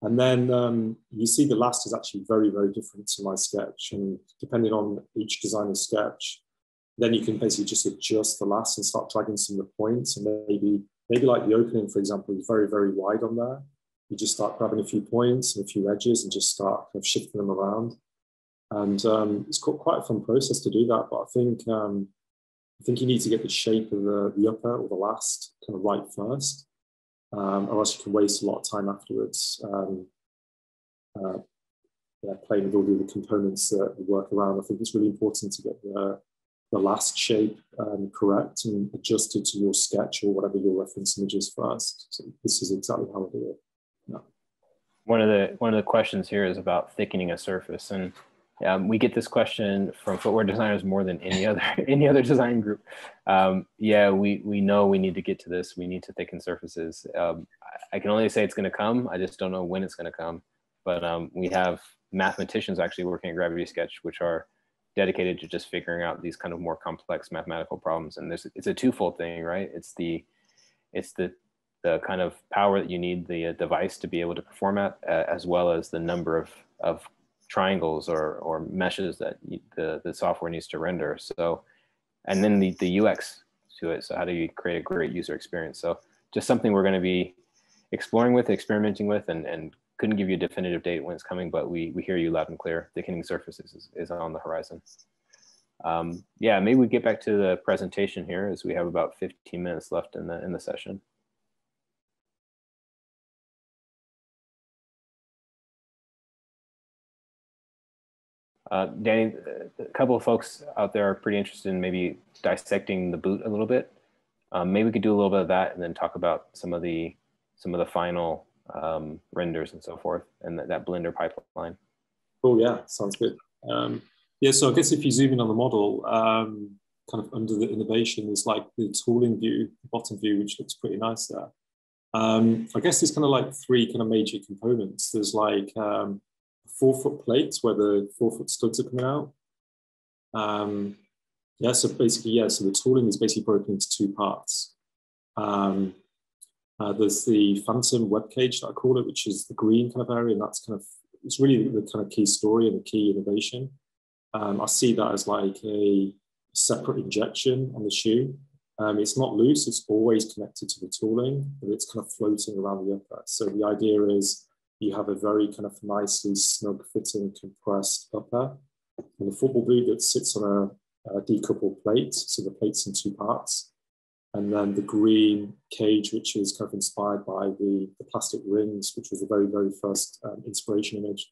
And then you see the last is actually very, very different to my sketch. And depending on each designer's sketch, then you can basically just adjust the last and start dragging some of the points. And maybe like the opening, for example, is very, very wide on there. You just start grabbing a few points and a few edges and just start kind of shifting them around. And it's quite a fun process to do that, but I think you need to get the shape of the upper or the last kind of right first, or else you can waste a lot of time afterwards playing with all the other components that work around. I think it's really important to get the last shape correct and adjusted to your sketch or whatever your reference image is first. So this is exactly how I do it. Yeah. One of the questions here is about thickening a surface, and we get this question from footwear designers more than any other design group. Yeah, we know we need to get to this. We need to thicken surfaces. I can only say it's going to come. I just don't know when it's going to come. But we have mathematicians actually working at Gravity Sketch, which are dedicated to just figuring out these kind of more complex mathematical problems. And it's a twofold thing, right? It's the kind of power that you need the device to be able to perform at, as well as the number of triangles or meshes that the software needs to render. So, and then the UX to it. So how do you create a great user experience? So just something we're going to be exploring with, experimenting with, and couldn't give you a definitive date when it's coming, but we hear you loud and clear. Thickening surfaces is on the horizon. Yeah, maybe we get back to the presentation here as we have about 15 minutes left in the session. Danny, a couple of folks out there are pretty interested in maybe dissecting the boot a little bit. Maybe we could do a little bit of that and then talk about some of the final renders and so forth, and that Blender pipeline. Oh yeah, sounds good. Yeah, so I guess if you zoom in on the model, kind of under the innovation is like the tooling view, the bottom view, which looks pretty nice there. I guess there's kind of like three kind of major components. There's like 4-foot plates where the 4-foot studs are coming out. Yeah, so basically, yeah, so the tooling is basically broken into two parts. There's the phantom web cage that I call it, which is the green kind of area, and that's kind of, it's really the kind of key story and the key innovation. I see that as like a separate injection on the shoe. It's not loose, it's always connected to the tooling, but it's kind of floating around the upper. So the idea is, you have a very kind of nicely snug fitting compressed upper, and the football boot that sits on a decoupled plate, so the plate's in two parts, and then the green cage, which is kind of inspired by the plastic rings, which was the very, very first inspiration image.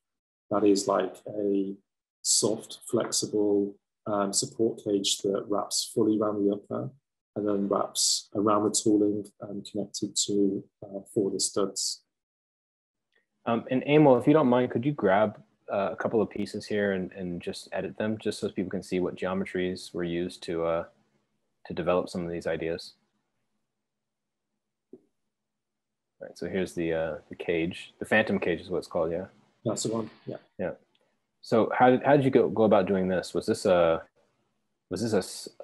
That is like a soft, flexible support cage that wraps fully around the upper and then wraps around the tooling connected to four of the studs. And Emil, if you don't mind, could you grab a couple of pieces here and just edit them, just so people can see what geometries were used to develop some of these ideas? All right, so here's the cage. The phantom cage is what it's called, yeah? That's the one, yeah. Yeah. So how did you go about doing this? Was this a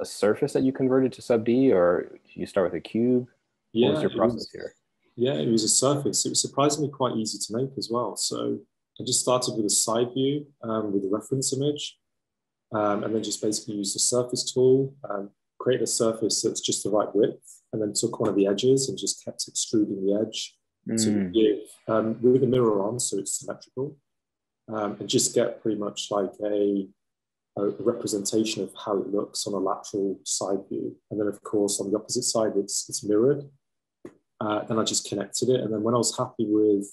surface that you converted to sub-D, or did you start with a cube? Yeah, what was your process here? Yeah, it was a surface. It was surprisingly quite easy to make as well. So I just started with a side view with a reference image, and then just basically used the surface tool, created a surface that's just the right width, and then took one of the edges and just kept extruding the edge to give, with a mirror on, so it's symmetrical, and just get pretty much like a representation of how it looks on a lateral side view. And then of course on the opposite side, it's mirrored. Then I just connected it. And then when I was happy with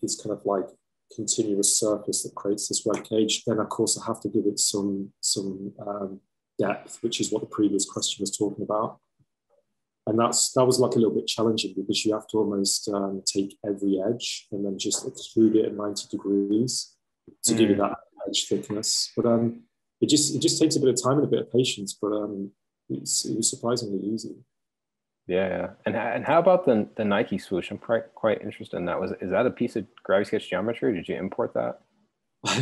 this kind of like continuous surface that creates this web cage, then of course I have to give it some depth, which is what the previous question was talking about. And that was like a little bit challenging because you have to almost take every edge and then just extrude it at 90 degrees to give it that edge thickness. But it just takes a bit of time and a bit of patience, but it was surprisingly easy. Yeah, and how about the Nike swoosh? I'm quite interested in that. Is that a piece of Gravity Sketch geometry? Did you import that?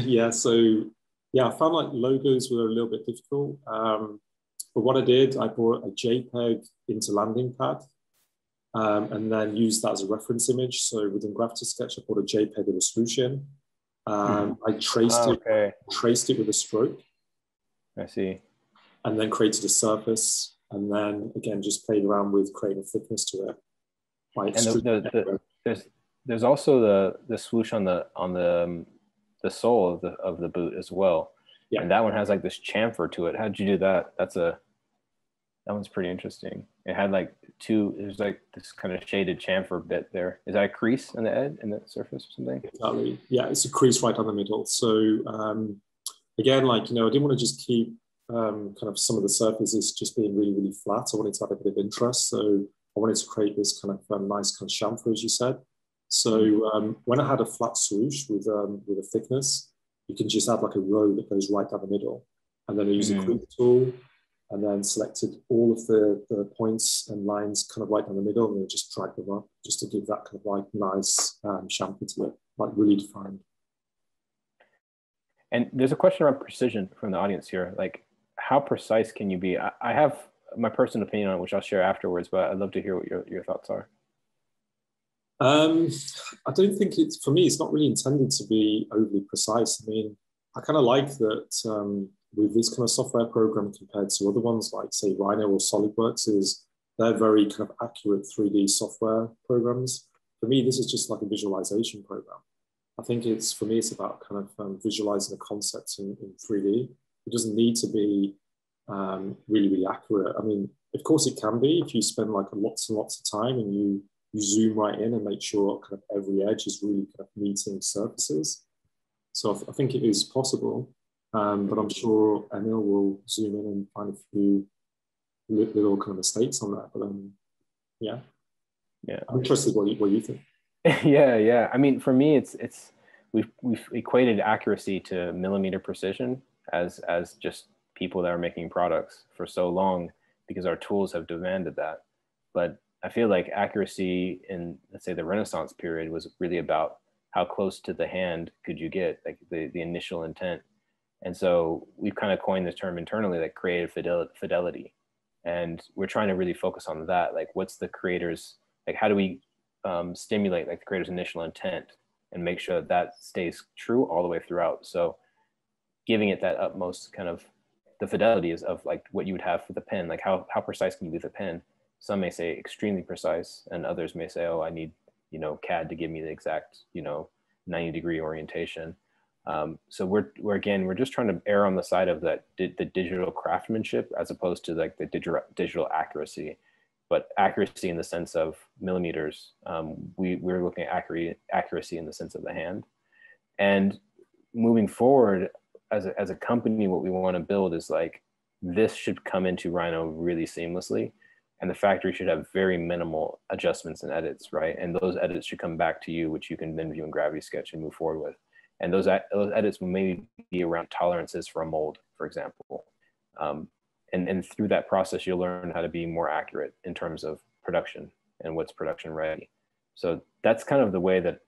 Yeah, so yeah, I found like logos were a little bit difficult. But what I did, I brought a JPEG into Landing Pad and then used that as a reference image. So within Gravity Sketch, I brought a JPEG of a swoosh in. I traced it with a stroke. I see. And then created a surface. And then again, just played around with creating a thickness to it. Like and there's also the swoosh on the sole of the boot as well. Yeah. And that one has like this chamfer to it. How did you do that? That one's pretty interesting. It had like there's like this kind of shaded chamfer bit there. Is that a crease in the edge, in the surface or something? Exactly. Yeah, it's a crease right down the middle. So again, like, you know, I didn't want to just keep kind of some of the surfaces just being really, really flat. I wanted to have a bit of interest. So I wanted to create this kind of nice kind of chamfer, as you said. So when I had a flat swoosh with a thickness, you can just have like a row that goes right down the middle. And then I used a crease tool and then selected all of the points and lines kind of right down the middle, and then just drag them up just to give that kind of like nice chamfer to it, like really defined. And there's a question around precision from the audience here. Like, how precise can you be? I have my personal opinion on it, which I'll share afterwards, but I'd love to hear what your thoughts are. I don't think it's, for me, it's not really intended to be overly precise. I mean, I kind of like that with this kind of software program compared to other ones like, say, Rhino or SOLIDWORKS, is they're very kind of accurate 3D software programs. For me, this is just like a visualization program. I think it's, for me, it's about kind of visualizing the concepts in 3D. It doesn't need to be really, really accurate. I mean, of course it can be if you spend like lots and lots of time and you zoom right in and make sure kind of every edge is really kind of meeting surfaces. So I think it is possible, but I'm sure Emil will zoom in and find a few little kind of mistakes on that. But yeah. Yeah. I'm interested what you think. Yeah. I mean, for me, it's we've equated accuracy to millimeter precision as just people that are making products for so long because our tools have demanded that. But I feel like accuracy in, let's say, the Renaissance period was really about how close to the hand could you get, like the initial intent. And so we've kind of coined the term internally, like creative fidelity. And we're trying to really focus on that. Like, what's the creator's, like, how do we stimulate like the creator's initial intent and make sure that stays true all the way throughout? So giving it that utmost kind of the fidelity is of like what you would have for the pen, like how precise can you be with the pen? Some may say extremely precise, and others may say, oh, I need, you know, CAD to give me the exact, you know, 90-degree orientation. So we're just trying to err on the side of that the digital craftsmanship as opposed to like the digital accuracy. But accuracy in the sense of millimeters, we're looking at accuracy in the sense of the hand. And moving forward as a company, what we want to build is like, this should come into Rhino really seamlessly. And the factory should have very minimal adjustments and edits, right? And those edits should come back to you, which you can then view in Gravity Sketch and move forward with. And those edits will maybe be around tolerances for a mold, for example. And through that process, you'll learn how to be more accurate in terms of production and what's production ready. So that's kind of the way that,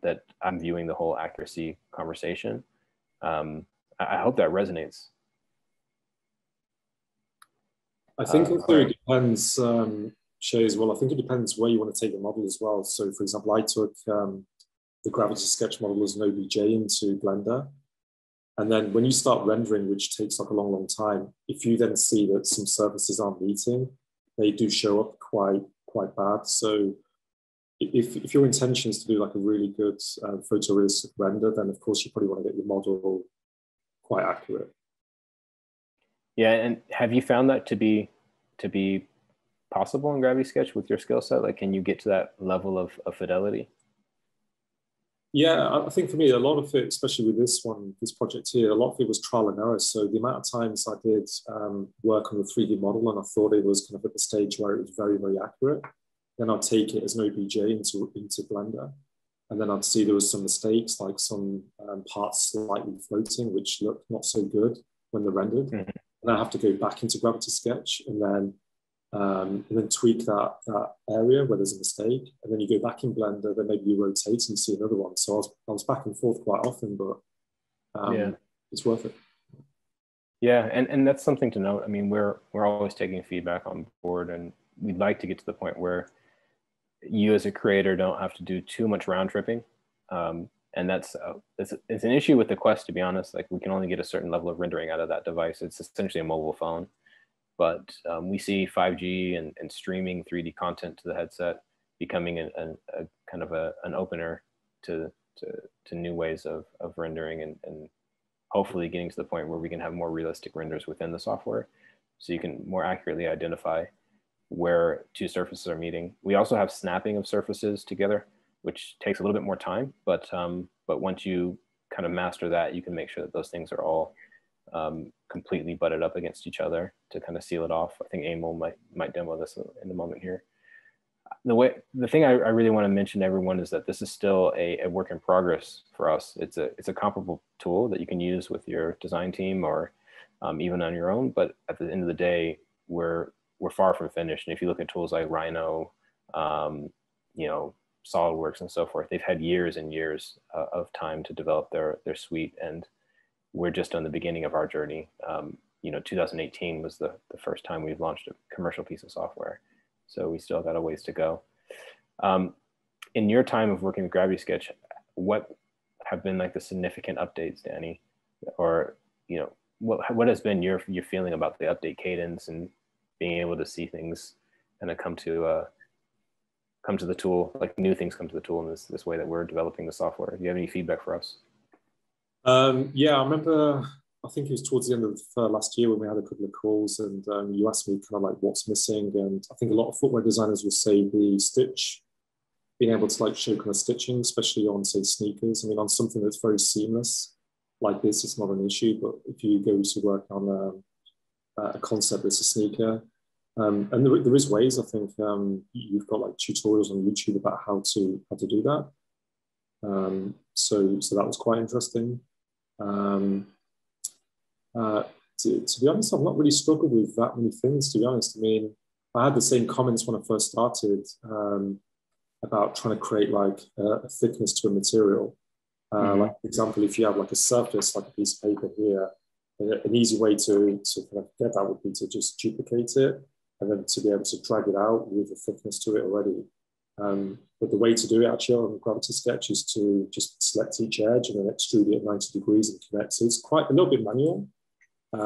I'm viewing the whole accuracy conversation. I hope that resonates. I think also it depends, Shay, as well. I think it depends where you want to take the model as well. So for example, I took the Gravity Sketch model as an OBJ into Blender. And then when you start rendering, which takes like a long, long time, if you then see that some surfaces aren't meeting, they do show up quite bad. So if your intention is to do like a really good photorealistic render, then of course you probably want to get your model quite accurate. Yeah, and have you found that to be possible in Gravity Sketch with your skill set? Like, can you get to that level of fidelity? Yeah, I think for me, a lot of it, especially with this one, this project here, a lot of it was trial and error. So the amount of times I did work on the 3D model and I thought it was kind of at the stage where it was very, very accurate, then I'd take it as an OBJ into Blender. And then I'd see there was some mistakes, like some parts slightly floating, which looked not so good when they're rendered. Mm-hmm. And I have to go back into Gravity Sketch and then tweak that area where there's a mistake. And then you go back in Blender, then maybe you rotate and see another one. So I was back and forth quite often, but yeah, it's worth it. Yeah, and that's something to note. I mean, we're always taking feedback on board, and we'd like to get to the point where you as a creator don't have to do too much round tripping. And that's it's an issue with the Quest, to be honest. Like, we can only get a certain level of rendering out of that device. It's essentially a mobile phone. But we see 5G and streaming 3D content to the headset becoming a kind of an opener to new ways of rendering and hopefully getting to the point where we can have more realistic renders within the software, so you can more accurately identify where two surfaces are meeting. We also have snapping of surfaces together, which takes a little bit more time, but once you kind of master that, you can make sure that those things are all completely butted up against each other to kind of seal it off. I think Emil might demo this in a moment here. The thing I really want to mention to everyone is that this is still a work in progress for us. It's a comparable tool that you can use with your design team or even on your own, but at the end of the day, we're far from finished. And if you look at tools like Rhino, you know, SOLIDWORKS and so forth, they've had years and years of time to develop their suite, and we're just on the beginning of our journey. You know, 2018 was the first time we've launched a commercial piece of software, so we still got a ways to go. In your time of working with Gravity Sketch, what have been like the significant updates, Danny? Or, you know, what has been your feeling about the update cadence and being able to see things and come to the tool, like new things come to the tool in this way that we're developing the software? Do you have any feedback for us? Yeah, I remember, I think it was towards the end of last year when we had a couple of calls, and you asked me kind of like what's missing, and I think a lot of footwear designers will say the stitch, being able to like show kind of stitching, especially on, say, sneakers. I mean, on something that's very seamless like this, it's not an issue, but if you go to work on a concept that's a sneaker, and there is ways, I think, you've got like tutorials on YouTube about how to do that. So that was quite interesting. To be honest, I've not really struggled with that many things, to be honest. I mean, I had the same comments when I first started about trying to create like a thickness to a material. Like, for example, if you have like a surface, like a piece of paper here, an easy way to kind of get that would be to just duplicate it and then to be able to drag it out with a thickness to it already. But the way to do it actually on Gravity Sketch is to just select each edge and then extrude it at 90 degrees and connect. So it's quite a little bit manual, but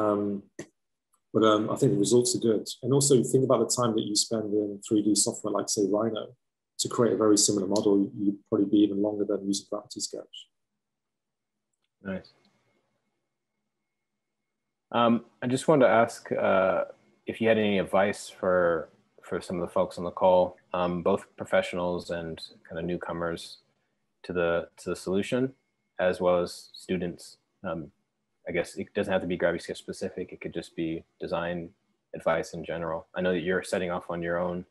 I think the results are good. And also think about the time that you spend in 3D software, like say Rhino, to create a very similar model. You'd probably be even longer than using Gravity Sketch. Nice. I just wanted to ask if you had any advice for some of the folks on the call, both professionals and kind of newcomers to the solution, as well as students. I guess it doesn't have to be Gravity Sketch specific. It could just be design advice in general. I know that you're setting off on your own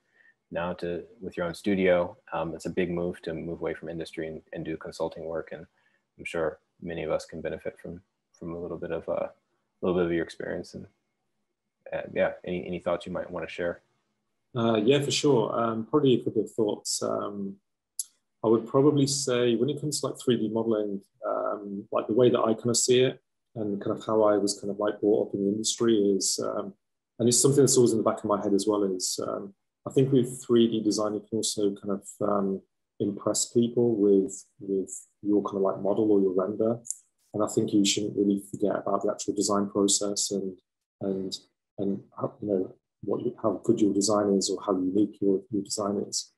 now with your own studio. It's a big move to move away from industry and do consulting work. And I'm sure many of us can benefit from a little bit of your experience, and yeah, any thoughts you might want to share? Yeah, for sure. Probably a couple of thoughts. I would probably say when it comes to like 3D modeling, like the way that I kind of see it and kind of how I was kind of like brought up in the industry is, and it's something that's always in the back of my head as well, is I think with 3D design, you can also kind of impress people with your kind of like model or your render. And I think you shouldn't really forget about the actual design process and how, you know, how good your design is or how unique your design is.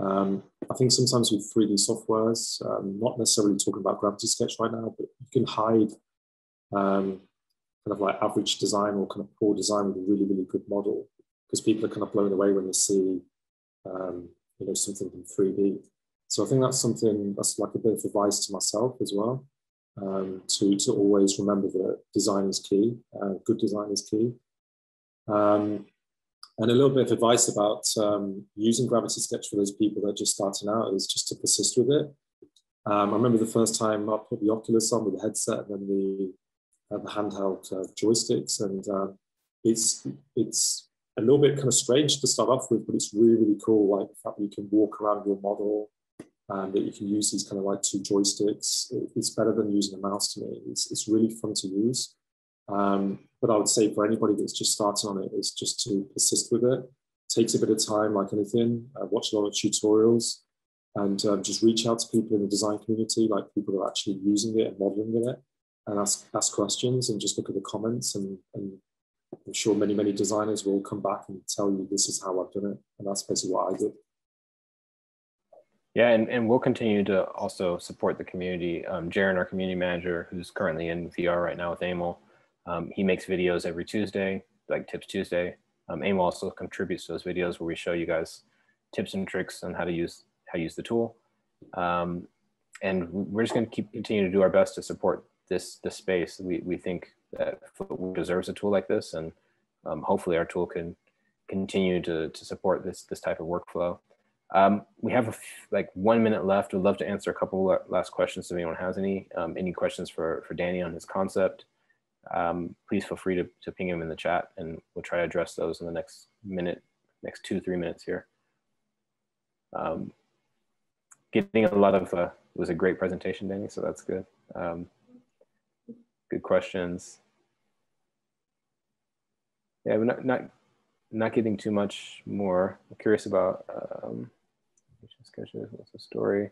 I think sometimes with 3D softwares, not necessarily talking about Gravity Sketch right now, but you can hide kind of like average design or kind of poor design with a really, really good model, because people are kind of blown away when they see, you know, something in 3D. So I think that's something that's like a bit of advice to myself as well, to always remember that design is key, good design is key. And a little bit of advice about using Gravity Sketch for those people that are just starting out is just to persist with it. I remember the first time I put the Oculus on with the headset and then the handheld joysticks, and it's a little bit kind of strange to start off with, but it's really, really cool, like the fact that you can walk around your model and that you can use these kind of like two joysticks. It's better than using a mouse to me. It's really fun to use. But I would say for anybody that's just starting on it is just to persist with it. It takes a bit of time, like anything. Watch a lot of tutorials and just reach out to people in the design community, like people that are actually using it and modeling with it, and ask questions and just look at the comments. And I'm sure many, many designers will come back and tell you this is how I've done it. And that's basically what I did. Yeah, and we'll continue to also support the community. Jaron, our community manager, who's currently in VR right now with Emil, he makes videos every Tuesday, like Tips Tuesday. Emil also contributes to those videos where we show you guys tips and tricks on how to use the tool. And we're just going to continue to do our best to support this space. We think that footwear deserves a tool like this, and hopefully our tool can continue to support this type of workflow. We have like 1 minute left. We'd love to answer a couple last questions if anyone has any questions for Danny on his concept. Please feel free to ping him in the chat, and we'll try to address those in the next 2-3 minutes here. Getting a lot of, it was a great presentation, Danny, so that's good. Good questions. Yeah, but not getting too much more. I'm curious about, what's the story?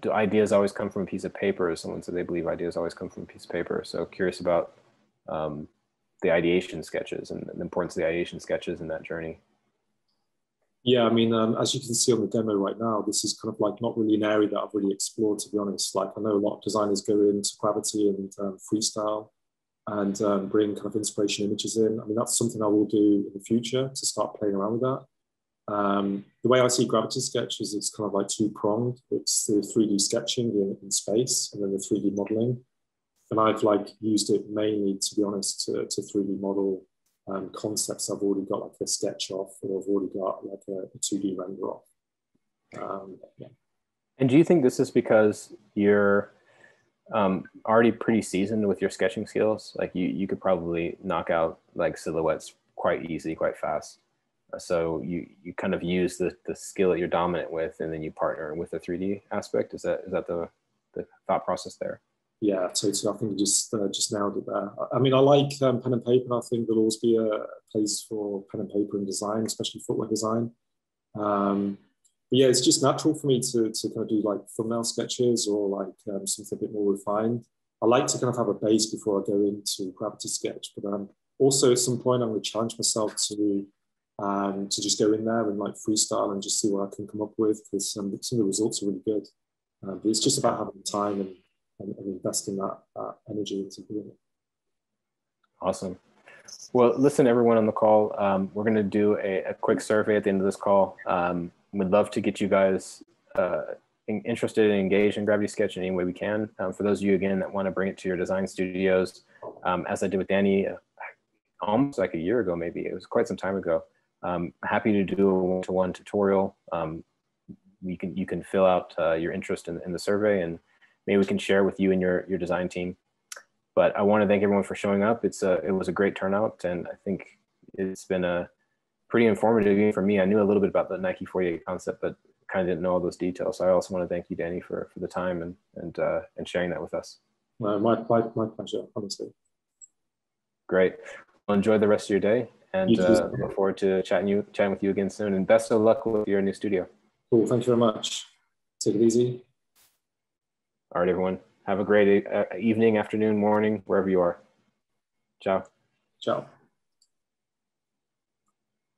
Do ideas always come from a piece of paper? Someone said they believe ideas always come from a piece of paper. So curious about the ideation sketches and the importance of the ideation sketches in that journey. Yeah, I mean, as you can see on the demo right now, this is kind of like not really an area that I've really explored, to be honest. Like I know a lot of designers go into Gravity and freestyle and bring kind of inspiration images in. I mean, that's something I will do in the future, to start playing around with that. The way I see Gravity Sketch is it's kind of like two-pronged. It's the 3D sketching in space and then the 3D modeling. And I've like used it mainly, to be honest, to 3D model concepts I've already got like a sketch off, or I've already got like a 2D render off. Yeah. And do you think this is because you're already pretty seasoned with your sketching skills? Like you could probably knock out like silhouettes quite easily, quite fast. So you kind of use the skill that you're dominant with, and then you partner with the 3D aspect. Is that the thought process there? Yeah, totally. I think you just nailed it there. I mean, I like pen and paper. I think there'll always be a place for pen and paper in design, especially footwear design. But yeah, it's just natural for me to kind of do like thumbnail sketches or like something a bit more refined. I like to kind of have a base before I go into Gravity Sketch, but also at some point I'm going to challenge myself to just go in there and like freestyle and just see what I can come up with, because some of the results are really good. But it's just about having time and investing that energy into doing it. Awesome. Well, listen, everyone on the call, we're going to do a quick survey at the end of this call. We'd love to get you guys interested and engaged in Gravity Sketch in any way we can. For those of you, again, that want to bring it to your design studios, as I did with Danny almost like a year ago, maybe, it was quite some time ago. Happy to do a one-to-one tutorial. You can fill out your interest in the survey, and maybe we can share with you and your design team. But I want to thank everyone for showing up. It was a great turnout, and I think it's been pretty informative for me. I knew a little bit about the Nike 48 concept, but kind of didn't know all those details. So I also want to thank you, Danny, for the time and sharing that with us. No, my pleasure, honestly. Great. Well, enjoy the rest of your day, and look forward to chatting with you again soon. And best of luck with your new studio. Cool. Thank you very much. Take it easy. All right, everyone. Have a great evening, afternoon, morning, wherever you are. Ciao. Ciao.